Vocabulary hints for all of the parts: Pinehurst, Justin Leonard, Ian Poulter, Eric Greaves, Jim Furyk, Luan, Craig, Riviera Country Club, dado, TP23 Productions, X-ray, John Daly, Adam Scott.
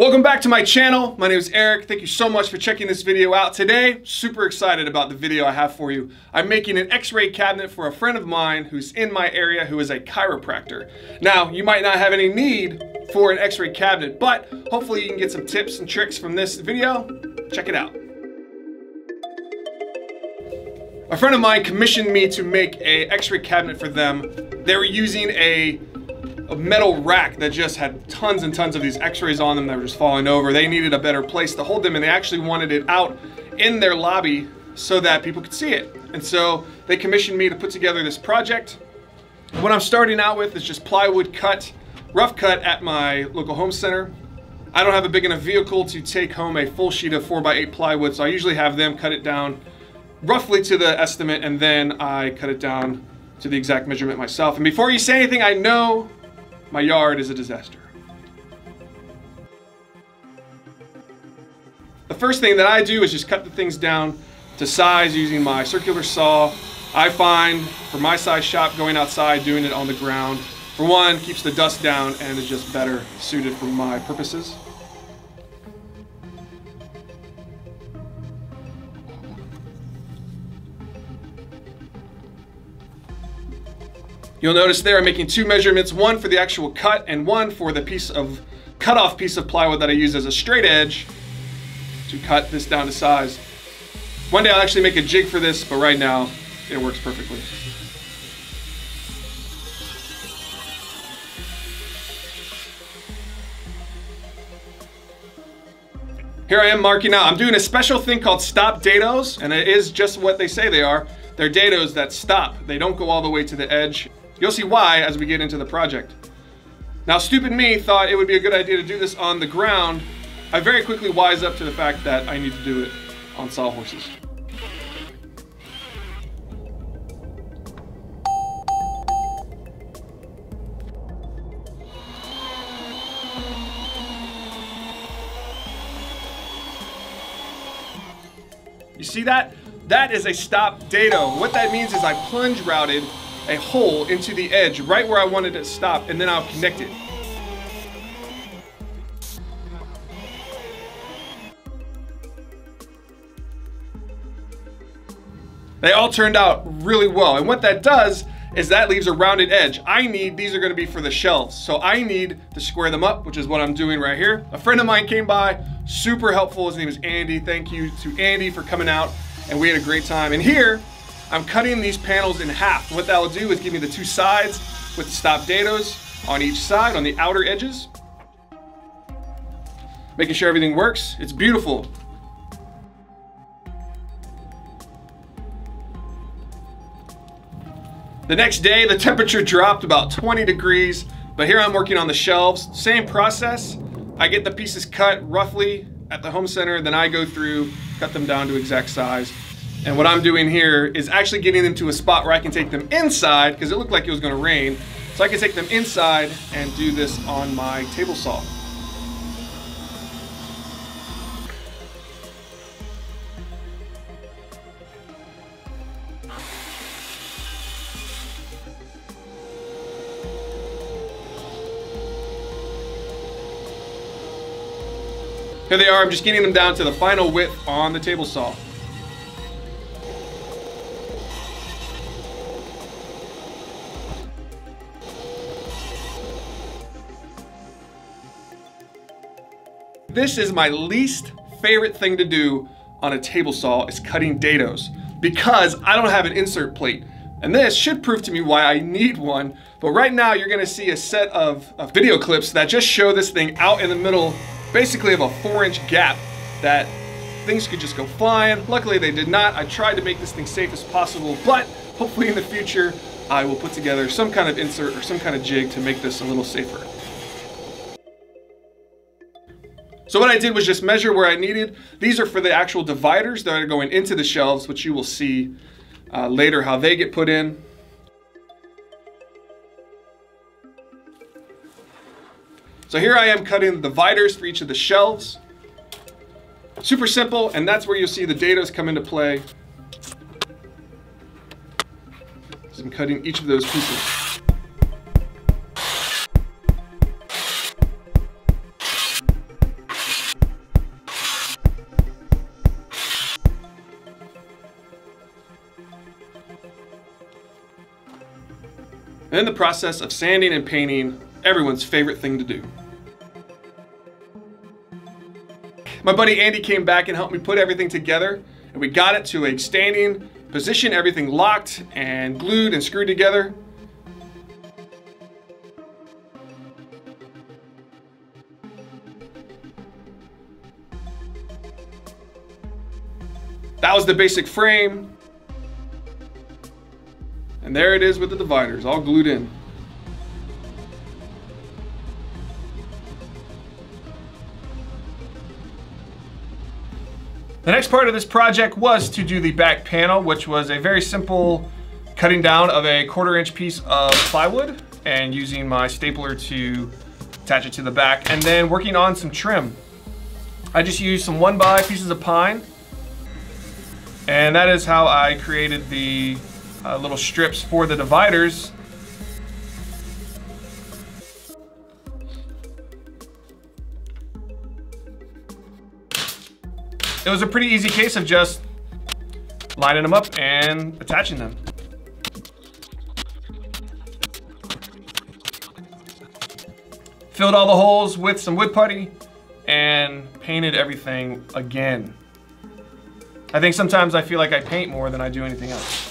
Welcome back to my channel. My name is Eric. Thank you so much for checking this video out today. Super excited about the video I have for you. I'm making an x-ray cabinet for a friend of mine who's in my area who is a chiropractor. Now, you might not have any need for an x-ray cabinet, but hopefully you can get some tips and tricks from this video. Check it out. A friend of mine commissioned me to make an x-ray cabinet for them. They were using a metal rack that just had tons and tons of these x-rays on them that were just falling over. They needed a better place to hold them, and they actually wanted it out in their lobby so that people could see it. And so they commissioned me to put together this project. What I'm starting out with is just plywood cut, rough cut at my local home center. I don't have a big enough vehicle to take home a full sheet of 4x8 plywood, so I usually have them cut it down roughly to the estimate, and then I cut it down to the exact measurement myself. And before you say anything, I know my yard is a disaster. The first thing that I do is just cut the things down to size using my circular saw. I find for my size shop, going outside, doing it on the ground, for one, keeps the dust down and is just better suited for my purposes. You'll notice there I'm making two measurements, one for the actual cut and one for the cut off piece of plywood that I use as a straight edge to cut this down to size. One day I'll actually make a jig for this, but right now it works perfectly. Here I am marking out. I'm doing a special thing called stop dados, and it is just what they say they are. They're dados that stop. They don't go all the way to the edge. You'll see why as we get into the project. Now, stupid me thought it would be a good idea to do this on the ground. I very quickly wise up to the fact that I need to do it on sawhorses. You see that? That is a stop dado. What that means is I plunge routed a hole into the edge right where I wanted it to stop, and then I'll connect it. They all turned out really well, and what that does is that leaves a rounded edge. These are gonna be for the shelves, so I need to square them up, which is what I'm doing right here. A friend of mine came by, super helpful. His name is Andy. Thank you to Andy for coming out, and we had a great time. And here, I'm cutting these panels in half. What that will do is give me the two sides with the stop dados on each side, on the outer edges. Making sure everything works. It's beautiful. The next day, the temperature dropped about 20 degrees, but here I'm working on the shelves. Same process. I get the pieces cut roughly at the home center, then I go through, cut them down to exact size. And what I'm doing here is actually getting them to a spot where I can take them inside, because it looked like it was gonna rain. So I can take them inside and do this on my table saw. Here they are, I'm just getting them down to the final width on the table saw. This is my least favorite thing to do on a table saw, is cutting dados, because I don't have an insert plate. And this should prove to me why I need one, but right now you're gonna see a set of video clips that just show this thing out in the middle basically of a 4-inch gap that things could just go flying. Luckily they did not. I tried to make this thing safe as possible, but hopefully in the future I will put together some kind of insert or some kind of jig to make this a little safer. So what I did was just measure where I needed. These are for the actual dividers that are going into the shelves, which you will see later how they get put in. So here I am cutting the dividers for each of the shelves. Super simple, and that's where you'll see the dados come into play. So I'm cutting each of those pieces. and in the process of sanding and painting, everyone's favorite thing to do. My buddy Andy came back and helped me put everything together, and we got it to a standing position, everything locked and glued and screwed together. That was the basic frame. And there it is with the dividers, all glued in. The next part of this project was to do the back panel, which was a very simple cutting down of a 1/4 inch piece of plywood and using my stapler to attach it to the back, and then working on some trim. I just used some 1x pieces of pine, and that is how I created the little strips for the dividers. It was a pretty easy case of just lining them up and attaching them. Filled all the holes with some wood putty and painted everything again. I think sometimes I feel like I paint more than I do anything else.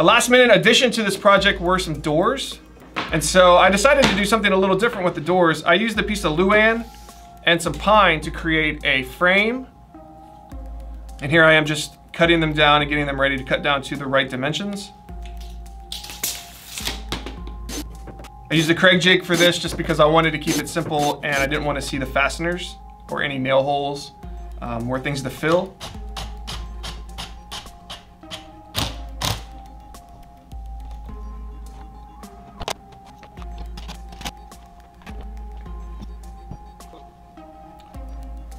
A last minute addition to this project were some doors. And so I decided to do something a little different with the doors. I used a piece of Luan and some pine to create a frame. And here I am just cutting them down and getting them ready to cut down to the right dimensions. I used a Craig jig for this just because I wanted to keep it simple and I didn't want to see the fasteners or any nail holes. More things to fill.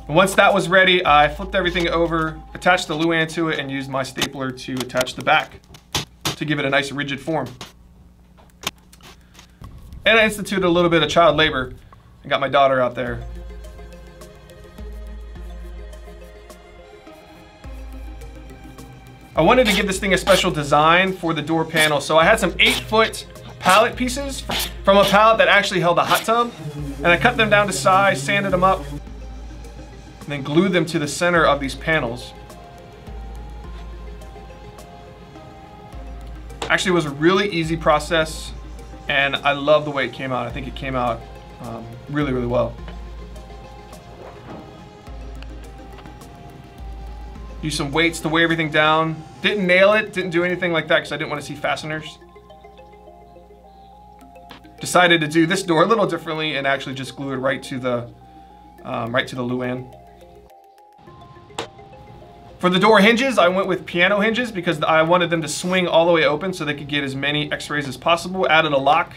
And once that was ready, I flipped everything over, attached the Luan to it, and used my stapler to attach the back to give it a nice rigid form. And I instituted a little bit of child labor. I got my daughter out there. I wanted to give this thing a special design for the door panel, so I had some 8-foot pallet pieces from a pallet that actually held a hot tub, and I cut them down to size, sanded them up, and then glued them to the center of these panels. Actually, it was a really easy process, and I love the way it came out. I think it came out really, really well. Use some weights to weigh everything down. Didn't nail it, didn't do anything like that because I didn't want to see fasteners. Decided to do this door a little differently and actually just glue it right to the Luan. For the door hinges, I went with piano hinges because I wanted them to swing all the way open so they could get as many x-rays as possible. Added a lock.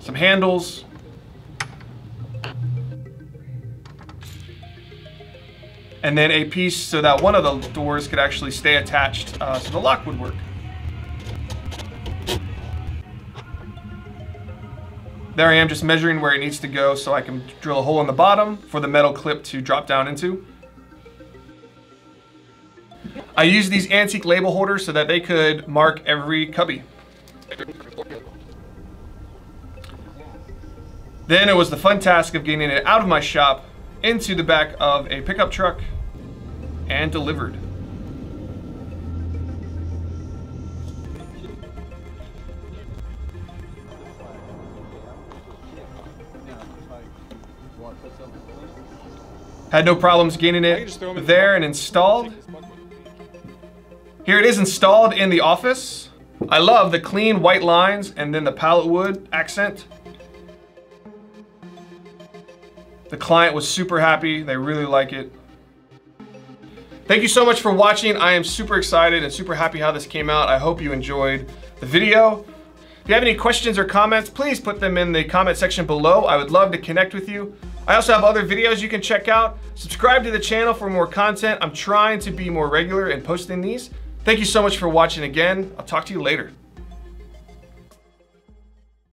Some handles. And then a piece so that one of the doors could actually stay attached so the lock would work. There I am just measuring where it needs to go so I can drill a hole in the bottom for the metal clip to drop down into. I used these antique label holders so that they could mark every cubby. Then it was the fun task of getting it out of my shop into the back of a pickup truck and delivered. Had no problems getting it there and installed. Here it is installed in the office. I love the clean white lines and then the pallet wood accent. The client was super happy. They really like it. Thank you so much for watching. I am super excited and super happy how this came out. I hope you enjoyed the video. If you have any questions or comments, please put them in the comment section below. I would love to connect with you. I also have other videos you can check out. Subscribe to the channel for more content. I'm trying to be more regular in posting these. Thank you so much for watching again. I'll talk to you later.